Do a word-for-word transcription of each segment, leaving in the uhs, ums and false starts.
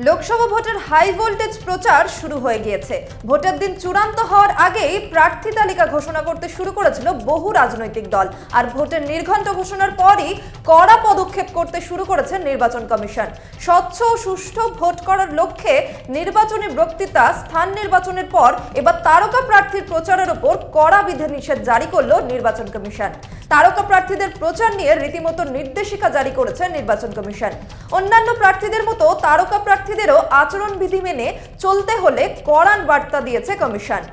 Lok Sabha voter high voltage प्रचार शुरू हो गए। भोटर दिन चूड़ान्त होवार आगे प्रार्थी तालिका घोषणा करते शुरू करेছিল बहु राजनैतिक दल और भोटर निर्घंट घोषणार पर ही कड़ा पदक्षेप करते शुरू करेছে निर्वाचन कमिशन। स्वच्छ और सुष्ठु भोट करार लक्ष्ये निर्वाचनी बक्तृता स्थान निर्वाचन पर एबार तारका प्रार्थीर प्रचारेर ओपर कड़ा विधिनिषेध जारी करलो निर्वाचन कमिशन। तारका प्रार्थीदेर प्रचार निये रीतिमतो निर्देशिका जारी करेছে निर्वाचन कमिशन। अन्यान्य प्रार्थीदेर मतो तारका प्रार्थीदेরও आचरण विधि मेने चलते होले कड़ा बार्ता दिয়েছে कमिशन।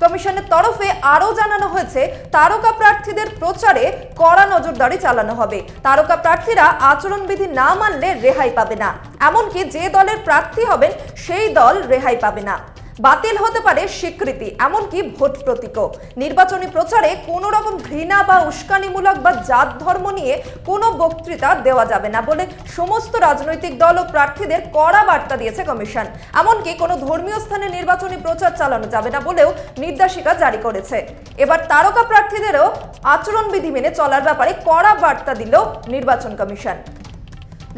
कमिशনের तरफे আরও জানানো হয়েছে তারকা প্রার্থীদের প্রচারে কড়া নজরদারি চালানো হবে। তারকা প্রার্থীরা আচরণবিধি না মানলে রেহাই পাবে না, এমনকি যে দলের প্রার্থী হবেন সেই দল রেহাই পাবে না। বাতিল হতে পারে স্বীকৃতি, এমনকি ভোট প্রতীকও। নির্বাচনী প্রচারে কোনো রকম ঘৃণা বা উস্কানিমূলক বা জাত ধর্ম নিয়ে কোনো বক্তৃতা দেওয়া যাবে না বলে সমস্ত রাজনৈতিক দল ও প্রার্থীদের কড়া বার্তা দিয়েছে কমিশন। এমনকি কোনো ধর্মীয় স্থানে নির্বাচনী প্রচার চালানো যাবে না বলেও নির্দেশিকা জারি করেছে। এবার তারকা প্রার্থীদেরও আচরণবিধি মেনে চলার ব্যাপারে কড়া বার্তা দিল নির্বাচন কমিশন।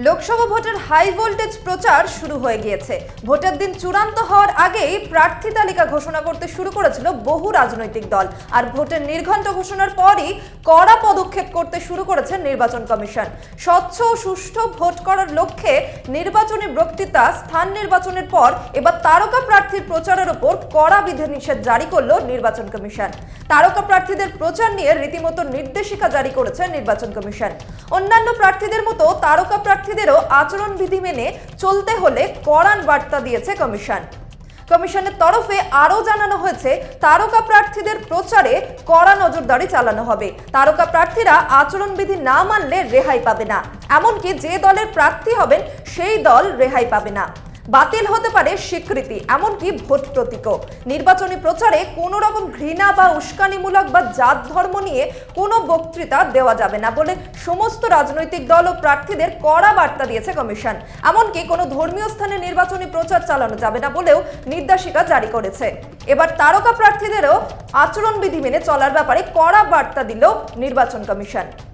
লোকসভা ভোটের হাই ভোল্টেজ প্রচার শুরু হয়ে গিয়েছে। ভোটের দিন চূড়ান্ত হওয়ার আগেই প্রার্থী তালিকা ঘোষণা করতে শুরু করেছিল বহু রাজনৈতিক দল আর ভোটের নির্ঘণ্ট ঘোষণার পরই কড়া পদক্ষেপ করতে শুরু করেছে নির্বাচন কমিশন। স্বচ্ছ ও সুষ্ঠু ভোট করার লক্ষ্যে নির্বাচনী বক্তৃতা স্থান নির্বাচনের পর এবার তারকা প্রার্থীর প্রচারের ওপর কড়া বিধিনিষেধ জারি করলো নির্বাচন কমিশন। তারকা প্রার্থীদের প্রচার নিয়ে রীতিমতো নির্দেশিকা জারি করেছে নির্বাচন কমিশন। অন্যান্য প্রার্থীদের মতো তারকা প্রার্থীদেরও আচরণ বিধি মেনে চলতে হলে কড়া বার্তা দিয়েছে কমিশন। কমিশনের তরফে আরও জানানো হয়েছে তারকা প্রার্থীদের প্রচারে কড়া নজরদারি চালানো হবে। তারকা প্রার্থীরা আচরণবিধি না মানলে রেহাই পাবে না, এমনকি যে দলের প্রার্থী হবেন সেই দল রেহাই পাবে না। বাতিল হতে পারে স্বীকৃতি, এমনকি ভোট প্রতীকও। নির্বাচনী প্রচারে কোনো রকম ঘৃণা বা উস্কানিমূলক বা জাত ধর্ম নিয়ে কোনো বক্তৃতা দেওয়া যাবে না বলে সমস্ত রাজনৈতিক দল ও প্রার্থীদের কড়া বার্তা দিয়েছে কমিশন। এমনকি কোনো ধর্মীয় স্থানে নির্বাচনী প্রচার চালানো যাবে না বলেও নির্দেশিকা জারি করেছে। এবার তারকা প্রার্থীদেরও আচরণবিধি মেনে চলার ব্যাপারে কড়া বার্তা দিল নির্বাচন কমিশন।